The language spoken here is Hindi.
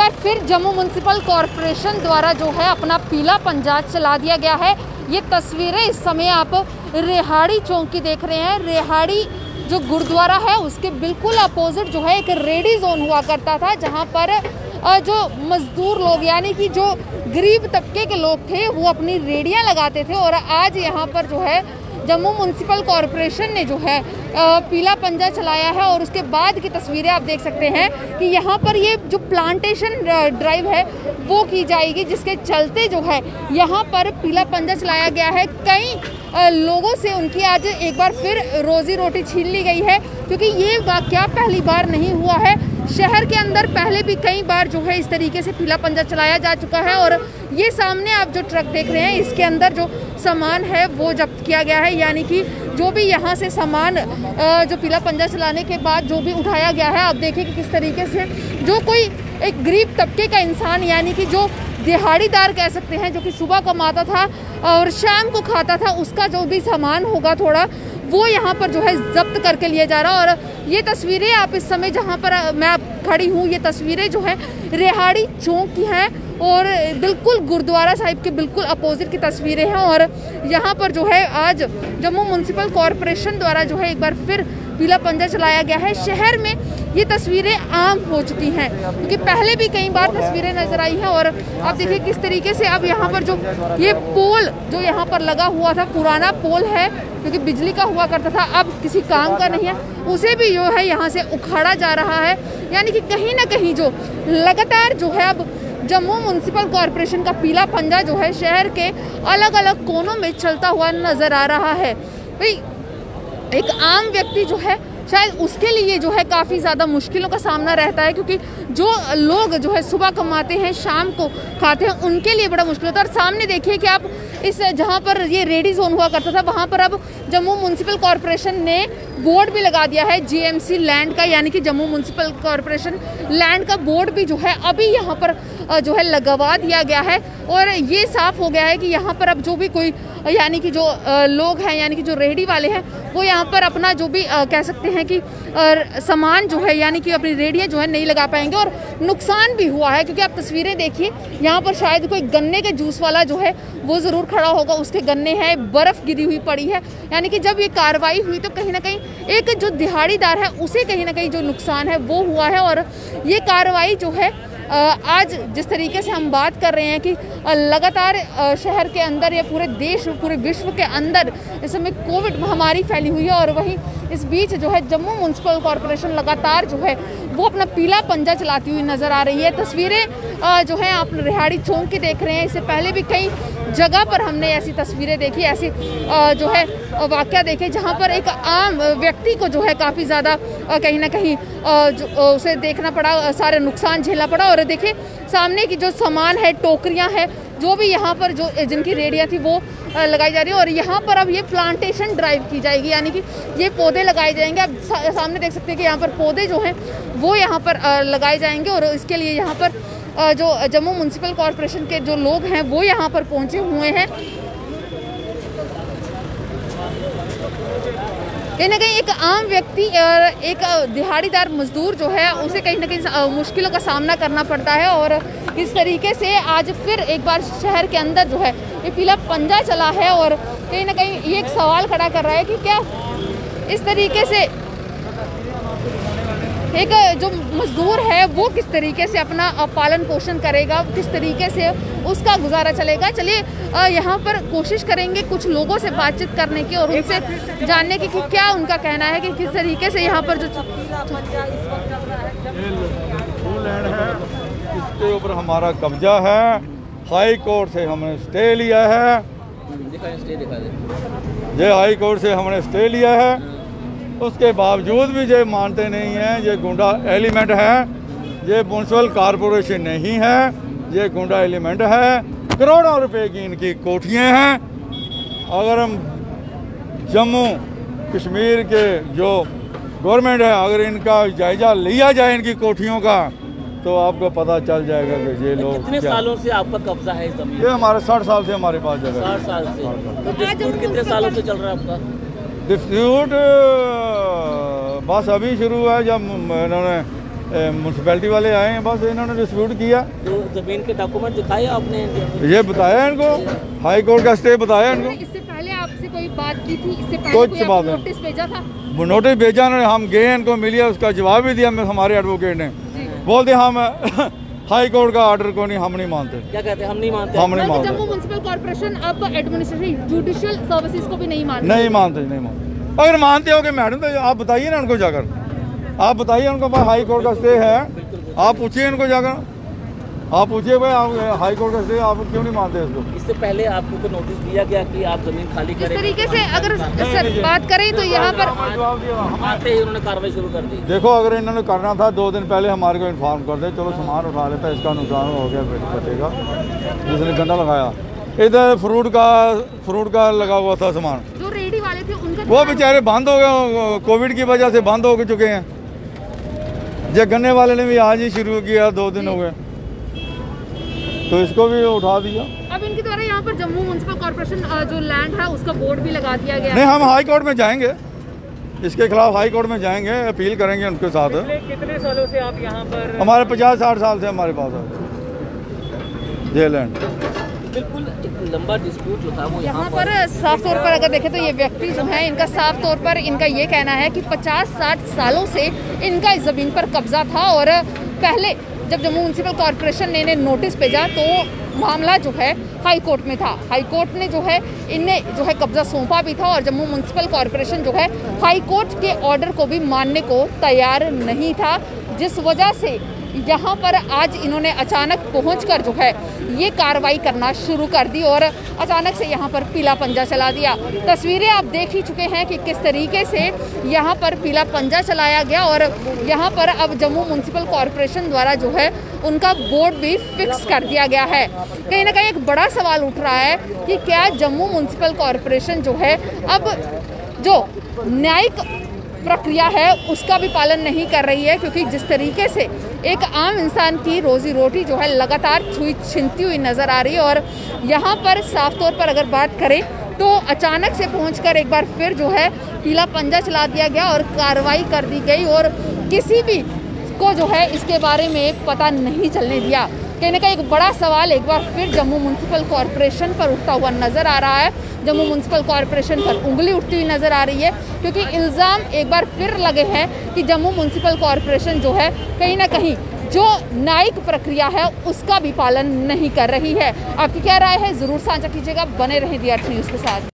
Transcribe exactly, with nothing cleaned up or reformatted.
बार फिर जम्मू म्युनिसिपल कॉरपोरेशन द्वारा जो है अपना पीला पंजा चला दिया गया है। ये तस्वीरें इस समय आप रेहाड़ी चौक की देख रहे हैं। रेहाड़ी जो गुरुद्वारा है उसके बिल्कुल अपोजिट जो है एक रेडी जोन हुआ करता था, जहां पर जो मजदूर लोग यानी कि जो गरीब तबके के लोग थे वो अपनी रेहड़ियां लगाते थे। और आज यहाँ पर जो है जम्मू म्युनिसिपल कॉरपोरेशन ने जो है पीला पंजा चलाया है। और उसके बाद की तस्वीरें आप देख सकते हैं कि यहाँ पर ये जो प्लांटेशन ड्राइव है वो की जाएगी, जिसके चलते जो है यहाँ पर पीला पंजा चलाया गया है। कई लोगों से उनकी आज एक बार फिर रोजी रोटी छीन ली गई है, क्योंकि ये वाकया पहली बार नहीं हुआ है। शहर के अंदर पहले भी कई बार जो है इस तरीके से पीला पंजा चलाया जा चुका है। और ये सामने आप जो ट्रक देख रहे हैं इसके अंदर जो सामान है वो जब्त किया गया है, यानी कि जो भी यहाँ से सामान जो पीला पंजा चलाने के बाद जो भी उठाया गया है, आप देखिए कि किस तरीके से जो कोई एक गरीब तबके का इंसान यानी कि जो दिहाड़ीदार कह सकते हैं, जो कि सुबह कमाता था और शाम को खाता था, उसका जो भी सामान होगा थोड़ा वो यहाँ पर जो है जब्त करके लिए जा रहा। और ये तस्वीरें आप इस समय जहाँ पर मैं खड़ी हूँ, ये तस्वीरें जो है रेहाड़ी चौक की हैं और बिल्कुल गुरुद्वारा साहिब के बिल्कुल अपोजिट की तस्वीरें हैं। और यहाँ पर जो है आज जम्मू म्युनिसिपल कॉरपोरेशन द्वारा जो है एक बार फिर पीला पंजा चलाया गया है। शहर में ये तस्वीरें आम हो चुकी हैं, क्योंकि पहले भी कई बार तस्वीरें नजर आई हैं। और आप देखिए किस तरीके से अब यहाँ पर जो ये पोल जो यहाँ पर लगा हुआ था, पुराना पोल है क्योंकि बिजली का हुआ करता था, अब किसी काम का नहीं है, उसे भी जो है यहाँ से उखाड़ा जा रहा है। यानी कि कहीं ना कहीं जो लगातार जो है अब जम्मू म्युनिसिपल कॉरपोरेशन का पीला पंजा जो है शहर के अलग अलग कोनों में चलता हुआ नजर आ रहा है। भाई एक आम व्यक्ति जो है शायद उसके लिए जो है काफ़ी ज़्यादा मुश्किलों का सामना रहता है, क्योंकि जो लोग जो है सुबह कमाते हैं शाम को खाते हैं उनके लिए बड़ा मुश्किल होता है। और सामने देखिए कि आप इस जहां पर ये रेडी जोन हुआ करता था, वहां पर अब जम्मू म्युनिसिपल कॉरपोरेशन ने बोर्ड भी लगा दिया है जीएमसी लैंड का, यानी कि जम्मू म्युनिसिपल कॉरपोरेशन लैंड का बोर्ड भी जो है अभी यहाँ पर जो है लगवा दिया गया है। और ये साफ हो गया है कि यहाँ पर अब जो भी कोई यानी कि जो लोग हैं यानी कि जो रेहड़ी वाले हैं वो यहाँ पर अपना जो भी कह सकते हैं कि सामान जो है यानी कि अपनी रेहड़ियाँ जो है नहीं लगा पाएंगे। और नुकसान भी हुआ है, क्योंकि आप तस्वीरें देखिए यहाँ पर शायद कोई गन्ने के जूस वाला जो है वो ज़रूर खड़ा होगा, उसके गन्ने हैं, बर्फ़ गिरी हुई पड़ी है। यानी कि जब ये कार्रवाई हुई तो कहीं ना कहीं एक जो दिहाड़ीदार है उसे कहीं ना कहीं जो नुकसान है वो हुआ है। और ये कार्रवाई जो है आज जिस तरीके से हम बात कर रहे हैं कि लगातार शहर के अंदर या पूरे देश पूरे विश्व के अंदर इस समय कोविड महामारी फैली हुई है, और वहीं इस बीच जो है जम्मू म्युनिसिपल कॉरपोरेशन लगातार जो है वो अपना पीला पंजा चलाती हुई नज़र आ रही है। तस्वीरें जो हैं आप रेहाड़ी चौक की देख रहे हैं। इससे पहले भी कई जगह पर हमने ऐसी तस्वीरें देखी, ऐसी जो है वाकया देखे, जहां पर एक आम व्यक्ति को जो है काफ़ी ज़्यादा कहीं ना कहीं उसे देखना पड़ा, सारे नुकसान झेलना पड़ा। और देखिए सामने की जो सामान है, टोकरियां हैं, जो भी यहाँ पर जो जिनकी रेहड़ियाँ थी वो लगाई जा रही है। और यहाँ पर अब ये प्लांटेशन ड्राइव की जाएगी, यानी कि ये पौधे लगाए जाएंगे। आप सामने देख सकते हैं कि यहाँ पर पौधे जो हैं वो यहाँ पर लगाए जाएंगे। और इसके लिए यहाँ पर जो जम्मू म्युनिसिपल कॉरपोरेशन के जो लोग हैं वो यहाँ पर पहुँचे हुए हैं। कहीं ना कहीं एक आम व्यक्ति, एक दिहाड़ीदार मजदूर जो है उसे कहीं ना कहीं मुश्किलों का सामना करना पड़ता है। और इस तरीके से आज फिर एक बार शहर के अंदर जो है ये पीला पंजा चला है। और कहीं ना कहीं ये एक सवाल खड़ा कर रहा है कि क्या इस तरीके से एक जो मजदूर है वो किस तरीके से अपना पालन पोषण करेगा, किस तरीके से उसका गुजारा चलेगा। चलिए यहाँ पर कोशिश करेंगे कुछ लोगों से बातचीत करने की और उनसे जानने की कि क्या उनका कहना है कि किस तरीके से यहाँ पर जो इसके ऊपर हमारा कब्जा है। हाई कोर्ट से हमने स्टे लिया है, ये हाई कोर्ट से हमने स्टे लिया है, उसके बावजूद भी ये मानते नहीं हैं। ये गुंडा एलिमेंट है, ये म्युनिसिपल कॉरपोरेशन नहीं है, ये गुंडा एलिमेंट है। करोड़ों रुपए की इनकी कोठियाँ हैं। अगर हम जम्मू कश्मीर के जो गवर्नमेंट है, अगर इनका जायजा लिया जाए इनकी कोठियों का, तो आपको पता चल जाएगा कि ये लोग कितने सालों से आपका कब्जा है इस जमीन? ये हमारे साठ साल से हमारे पास जगह है। साठ साल से, कितने सालों से चल रहा है आपका डिस्प्यूट? बस अभी शुरू हुआ है, जब इन्होंने म्यूनसिपैलिटी वाले आए हैं, बस इन्होंने डिस्प्यूट किया। जो जमीन के डॉक्यूमेंट दिखाए आपने? ये बताया इनको, हाई कोर्ट का स्टे बताया इनको। इससे पहले आपसे कोई बात की थी? इससे पहले कोई बात नहीं। नोटिस भेजा था? वो नोटिस भेजा उन्होंने, हम गए इनको मिले, उसका जवाब भी दिया हमारे एडवोकेट ने। बोलते हम हाई कोर्ट का ऑर्डर को नहीं, हम नहीं मानते। क्या कहते हैं? हम नहीं मानते, हम नहीं मानते। जम्मू म्युनिसिपल कॉरपोरेशन अब एडमिनिस्ट्रेटिव जुडिशियल सर्विसेज को भी नहीं मानते। नहीं मानते, नहीं मानते। अगर मानते हो कि मैडम तो आप बताइए ना उनको जाकर, आप बताइए उनको भाई हाई कोर्ट का स्टे है, आप पूछिए इनको जाकर, आप पूछिए भाई आप हाई कोर्ट का स्टे आप क्यों नहीं मानते इसको? इससे पहले आपको तो नोटिस दिया गया कि आप जमीन खाली करें। इस तरीके से अगर बात करें तो यहाँ पर आते ही उन्होंने कार्रवाई शुरू कर दी। देखो अगर इन्होंने करना था दो दिन पहले हमारे को इन्फॉर्म कर दे, चलो सामान उठा लेते, इसका नुकसान हो गया बचेगा। जिसने गंदा लगाया इधर फ्रूट का, फ्रूट का लगा हुआ था सामान, जो रेडी वाले थे उनका, वो बेचारे बंद हो गए, कोविड की वजह से बंद हो चुके हैं। जब गन्ने वाले ने भी आज ही शुरू किया, दो दिन हो गए, तो इसको भी उठा दिया। अब इनके द्वारा यहाँ पर जम्मू म्युनिसिपल कॉरपोरेशन जो लैंड है उसका बोर्ड भी लगा दिया गया। नहीं, हम हाई कोर्ट में जाएंगे, इसके खिलाफ हाई कोर्ट में जाएंगे, अपील करेंगे उनके साथ। कितने सालों से आप यहाँ पर? हमारे पचास साठ साल से हमारे पास है ये लैंड। बिल्कुल लंबा डिस्प्यूट था वो। यहाँ पर साफ तौर पर अगर देखें तो ये व्यक्ति जो है इनका साफ तौर पर इनका ये कहना है कि पचास साठ सालों से इनका इस ज़मीन पर कब्जा था, और पहले जब जम्मू म्युनिसिपल कॉरपोरेशन ने इन्हें नोटिस भेजा तो मामला जो है हाई कोर्ट में था। हाई कोर्ट ने जो है इन्हें जो है कब्जा सौंपा भी था, और जम्मू म्युनिसिपल कॉरपोरेशन जो है हाई कोर्ट के ऑर्डर को भी मानने को तैयार नहीं था, जिस वजह से यहाँ पर आज इन्होंने अचानक पहुंचकर जो है ये कार्रवाई करना शुरू कर दी, और अचानक से यहाँ पर पीला पंजा चला दिया। तस्वीरें आप देख ही चुके हैं कि किस तरीके से यहाँ पर पीला पंजा चलाया गया, और यहाँ पर अब जम्मू म्युनिसिपल कॉरपोरेशन द्वारा जो है उनका बोर्ड भी फिक्स कर दिया गया है। कहीं ना कहीं एक बड़ा सवाल उठ रहा है कि क्या जम्मू म्युनिसिपल कॉरपोरेशन जो है अब जो न्यायिक प्रक्रिया है उसका भी पालन नहीं कर रही है, क्योंकि जिस तरीके से एक आम इंसान की रोजी रोटी जो है लगातार छुई छिनती हुई नज़र आ रही है। और यहाँ पर साफ तौर पर अगर बात करें तो अचानक से पहुंचकर एक बार फिर जो है पीला पंजा चला दिया गया और कार्रवाई कर दी गई, और किसी भी को जो है इसके बारे में पता नहीं चलने दिया। कहने का एक बड़ा सवाल एक बार फिर जम्मू म्युनिसिपल कॉरपोरेशन पर उठता हुआ नज़र आ रहा है, जम्मू म्युनिसिपल कॉरपोरेशन पर उंगली उठती हुई नज़र आ रही है, क्योंकि इल्ज़ाम एक बार फिर लगे हैं कि जम्मू म्युनिसिपल कॉरपोरेशन जो है कहीं ना कहीं जो न्यायिक प्रक्रिया है उसका भी पालन नहीं कर रही है। आपकी क्या राय है ज़रूर साझा कीजिएगा, बने रहें द अर्थ न्यूज़ के साथ।